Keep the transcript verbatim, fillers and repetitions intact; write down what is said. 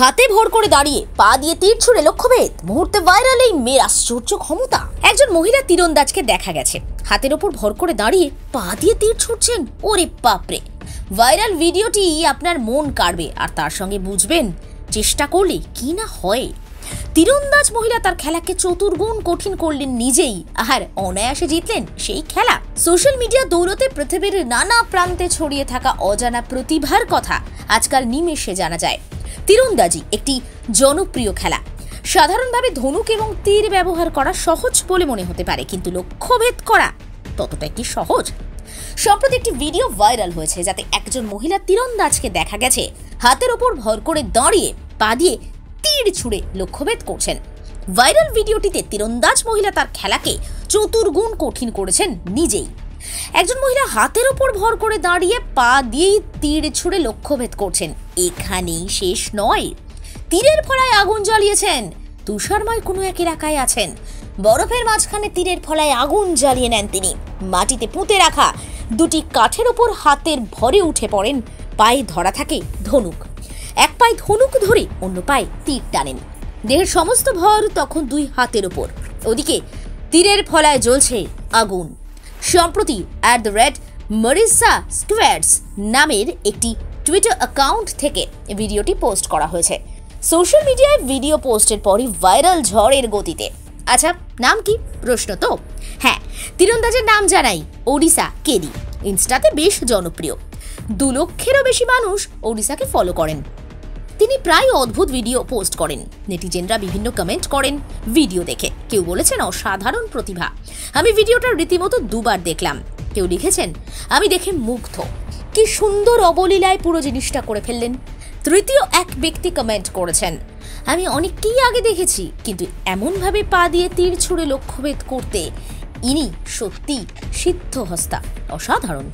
হাতে ভর করে দাঁড়িয়ে পা দিয়ে তীর ছুড়ে লক্ষ্যভেদ। মুহূর্তে ভাইরাল এই মেয়ের আশ্চর্য ক্ষমতা। একজন মহিলা তীরন্দাজকে দেখা গেছে হাতের ওপর ভর করে দাঁড়িয়ে পা দিয়ে তীর ছুটছেন। ওরে বাপরে! ভাইরাল ভিডিওটি আপনার মন কাড়বে, আর তার সঙ্গে বুঝবেন চেষ্টা করলে কি না হয়। তীরন্দাজ মহিলা তার খেলাকে চতুর্গুণ কঠিন করলেন নিজেই, আর অনায়াসে জিতলেন সেই খেলা। সোশ্যাল মিডিয়া দৌলতে পৃথিবীর নানা প্রান্তে ছড়িয়ে থাকা অজানা প্রতিভার কথা আজকাল নিমেষে জানা যায়। তীরন্দাজি একটি জনপ্রিয় খেলা। সাধারণভাবে ধনুক এবং তীর ব্যবহার করা সহজ বলে মনে হতে পারে, কিন্তু লক্ষ্যভেদ করা ততটা কি সহজ? সম্প্রতি একটি ভিডিও ভাইরাল হয়েছে যাতে একজন মহিলা তীরন্দাজকে দেখা গেছে হাতের ওপর ভর করে দাঁড়িয়ে পা দিয়ে তীর ছুড়ে লক্ষ্যভেদ করছেন। ভাইরাল ভিডিওটিতে তীরন্দাজ মহিলা তার খেলাকে চতুর্গুণ কঠিন করেছেন নিজেই। একজন মহিলা হাতের ওপর ভর করে দাঁড়িয়ে পা দিয়ে তীর ছুড়ে লক্ষ্যভেদ করছেন। এখানেই শেষ নয়, তীরের ফলায় আগুন জ্বালিয়েছেন। তুষারময় কোনো এক এলাকায় আছেন, বরফের মাঝখানে তীরের ফলায় আগুন জ্বালিয়ে নেন তিনি। মাটিতে পুঁতে রাখা দুটি কাঠের ওপর হাতের ভরে উঠে পড়েন, পায়ে ধরা থাকে ধনুক। এক পায়ে ধনুক ধরে অন্য পায়ে তীর টানেন। দেহের সমস্ত ভর তখন দুই হাতের ওপর। ওদিকে তীরের ফলায় জ্বলছে আগুন। সম্প্রতি অ্যাট দ্য রেট মরিসা স্কোয়াডস নামের একটি টুইটার অ্যাকাউন্ট থেকে ভিডিওটি পোস্ট করা হয়েছে। সোশ্যাল মিডিয়ায় ভিডিও পোস্টের পরই ভাইরাল ঝড়ের গতিতে। আচ্ছা, নাম কি প্রশ্ন? তো হ্যাঁ, তীরন্দাজের নাম জানাই, ওড়িশা কেরি। ইনস্টাতে বেশ জনপ্রিয়, দু লক্ষেরও বেশি মানুষ ওড়িশাকে ফলো করেন। তিনি প্রায় অদ্ভুত ভিডিও পোস্ট করেন। নেটিজেনরা বিভিন্ন কমেন্ট করেন ভিডিও দেখে। কেউ বলেছেন অসাধারণ প্রতিভা, আমি ভিডিওটা রীতিমতো দুবার দেখলাম। কেউ লিখেছেন আমি দেখে মুগ্ধ, কি সুন্দর অবলীলায় পুরো জিনিসটা করে ফেললেন। তৃতীয় এক ব্যক্তি কমেন্ট করেছেন আমি অনেককেই আগে দেখেছি, কিন্তু এমনভাবে পা দিয়ে তীর ছুড়ে লক্ষ্যভেদ করতে ইনি সত্যি সিদ্ধহস্তা, অসাধারণ।